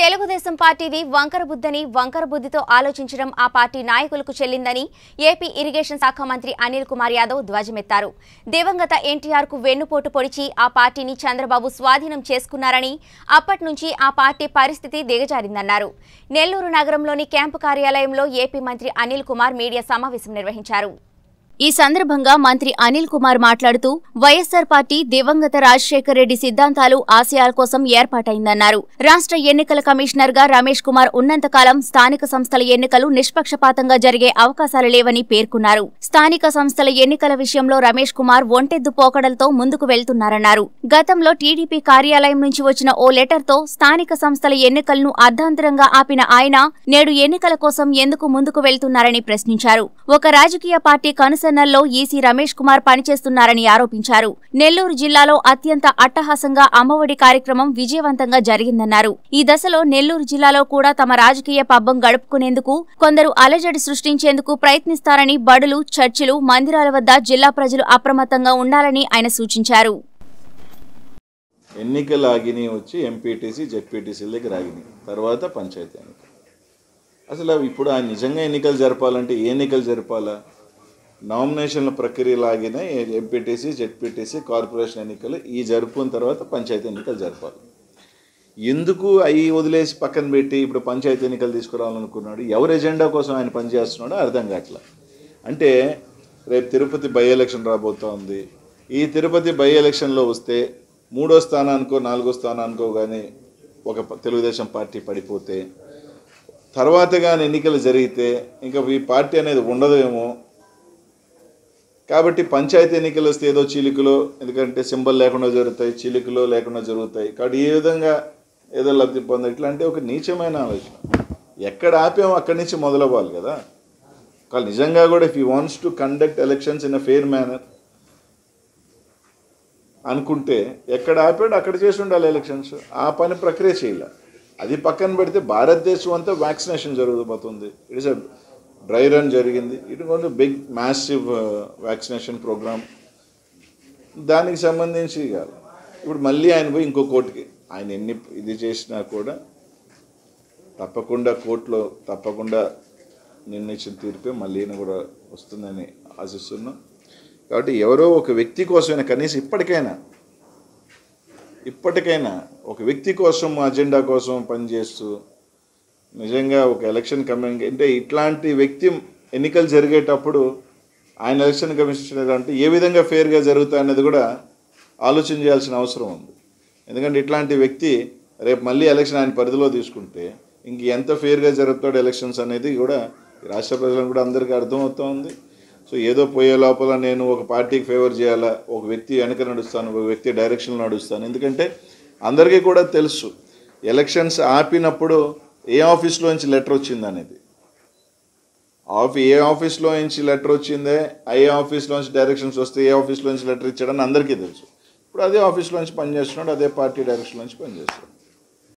తెలుగుదేశం పార్టీది వంకరబుద్దని వంకరబుద్దితో ఆలోచించడం ఆ పార్టీ నాయకులకు చెల్లిందని ఏపీ ఇరిగేషన్ శాఖ మంత్రి అనిల్ కుమార్ యాదవ్ ధ్వజమెత్తారు. దేవంగత ఎన్టీఆర్ కు వెన్నుపోటు పొడిచి ఆ పార్టీని చంద్రబాబు స్వాధీనం చేసుకున్నారని అప్పటి నుంచి ఆ పార్టీ పరిస్థితి దిగజారిందన్నారు. నెల్లూరు నగరంలోని క్యాంపు కార్యాలయంలో ఏపీ మంత్రి అనిల్ కుమార్ మీడియా సమావేశం నిర్వహించారు. ఈ సందర్భంగా మంత్రి అనిల్ కుమార్ మాట్లాడుతూ వైఎస్ఆర్ పార్టీ దివంగత రాజశేఖర్ రెడ్డి సిద్ధాంతాలు ఆశయాల కోసం ఏర్పాటైందన్నారు. రాష్ట్ర ఎన్నికల కమిషనర్ గా రమేష్ కుమార్ ఉన్నంతకాలం స్థానిక సంస్థల ఎన్నికలు నిష్పక్షపాతంగా జరిగే అవకాశాలు లేవని పేర్కొన్నారు. స్థానిక సంస్థల ఎన్నికల విషయంలో రమేష్ కుమార్ ఒంటెద్దు పోకడలతో ముందుకు వెళ్తున్నారన్నారు. గతంలో టీడీపీ కార్యాలయం నుంచి వచ్చిన ఓ లెటర్తో స్థానిక సంస్థల ఎన్నికలను అర్ధాంతరంగా ఆపిన ఆయన నేడు ఎన్నికల కోసం ఎందుకు ముందుకు వెళ్తున్నారని ప్రశ్నించారు. ఒక రాజకీయ పార్టీ సన్నల్లో ఈసీ రమేష్ కుమార్ పనిచేస్తున్నారని ఆరోపించారు. నెల్లూరు జిల్లాలో అత్యంత అట్టహాసంగా అమ్మఒడి కార్యక్రమం విజయవంతంగా జరిగిందన్నారు. ఈ దశలో నెల్లూరు జిల్లాలో కూడా తమ రాజకీయ పబ్బం గడుపుకునేందుకు కొందరు అలజడి సృష్టించేందుకు ప్రయత్నిస్తారని బడులు, చర్చిలు, మందిరాల వద్ద జిల్లా ప్రజలు అప్రమత్తంగా ఉండాలని ఆయన సూచించారు. నామినేషన్ల ప్రక్రియలాగిన ఎంపీటీసీ, జెడ్పీటీసీ, కార్పొరేషన్ ఎన్నికలు ఈ జరుపుకున్న తర్వాత పంచాయతీ ఎన్నికలు జరపాలి. ఎందుకు అవి వదిలేసి పక్కన పెట్టి ఇప్పుడు పంచాయతీ ఎన్నికలు తీసుకురావాలనుకున్నాడు? ఎవరు ఎజెండా కోసం ఆయన పనిచేస్తున్నాడో అర్థం కావట్లా. అంటే రేపు తిరుపతి బై ఎలక్షన్ రాబోతోంది. ఈ తిరుపతి బై ఎలక్షన్లో వస్తే 3వ స్థానానికో 4వ స్థానానికో కానీ ఒక తెలుగుదేశం పార్టీ పడిపోతే, తర్వాత కానీ ఎన్నికలు జరిగితే ఇంకా ఈ పార్టీ అనేది ఉండదేమో. కాబట్టి పంచాయతీ ఎన్నికలు వస్తే ఏదో చీలికలో, ఎందుకంటే సింబల్ లేకుండా జరుగుతాయి, చీలికలో లేకుండా జరుగుతాయి. కాబట్టి ఈ విధంగా ఏదో లబ్ధి పొంద ఇట్లా అంటే ఒక నీచమైన ఆలోచన. ఎక్కడ ఆపామో అక్కడి నుంచి మొదలవ్వాలి కదా. కానీ నిజంగా కూడా if you wants to conduct elections in a fair manner అనుకుంటే ఎక్కడ ఆపాడు అక్కడ చేసి ఉండాలి ఎలక్షన్స్. ఆ పని ప్రక్రియ చేయాలి. అది పక్కన పెడితే భారతదేశం అంతా వ్యాక్సినేషన్ జరుగుతుంది. ఇట్స్ అ డ్రై రన్ జరిగింది. ఇట్ కొంచెం బిగ్ మ్యాసివ్ వ్యాక్సినేషన్ ప్రోగ్రామ్. దానికి సంబంధించి కాదు ఇప్పుడు మళ్ళీ ఆయన పోయి ఇంకో కోర్టుకి ఆయన ఎన్ని ఇది చేసినా కూడా తప్పకుండా కోర్టులో తప్పకుండా నిర్ణయించిన తీర్పే మళ్ళీ కూడా వస్తుందని ఆశిస్తున్నాం. కాబట్టి ఎవరో ఒక వ్యక్తి కోసమైనా, కనీసం ఇప్పటికైనా ఒక వ్యక్తి కోసం, అజెండా కోసం పనిచేస్తూ నిజంగా ఒక ఎలక్షన్ కమిషన్ అంటే ఇట్లాంటి వ్యక్తి ఎన్నికలు జరిగేటప్పుడు ఆయన ఎలక్షన్ కమిషన్ అంటే ఏ విధంగా ఫెయిర్గా జరుగుతాయనేది కూడా ఆలోచన చేయాల్సిన అవసరం ఉంది. ఎందుకంటే ఇట్లాంటి వ్యక్తి రేపు మళ్ళీ ఎలక్షన్ ఆయన పరిధిలో తీసుకుంటే ఇంక ఎంత ఫెయిర్గా జరుగుతాడు ఎలక్షన్స్ అనేది కూడా రాష్ట్ర ప్రజలను కూడా అందరికీ అర్థమవుతూ ఉంది. సో ఏదో పోయే లోపల నేను ఒక పార్టీకి ఫేవర్ చేయాలా, ఒక వ్యక్తి వెనక నడుస్తాను, ఒక వ్యక్తి డైరెక్షన్లో నడుస్తాను. ఎందుకంటే అందరికీ కూడా తెలుసు ఎలక్షన్స్ ఆపినప్పుడు ఏ ఆఫీస్లో నుంచి లెటర్ వచ్చింది అనేది, ఏ ఆఫీస్లో నుంచి లెటర్ వచ్చిందే, ఏ ఆఫీస్లో నుంచి డైరెక్షన్స్ వస్తే ఏ ఆఫీస్లో నుంచి లెటర్ ఇచ్చాడని అందరికీ తెలుసు. ఇప్పుడు అదే ఆఫీస్లో నుంచి పనిచేస్తున్నాడు, అదే పార్టీ డైరెక్షన్లో నుంచి పనిచేస్తున్నాడు.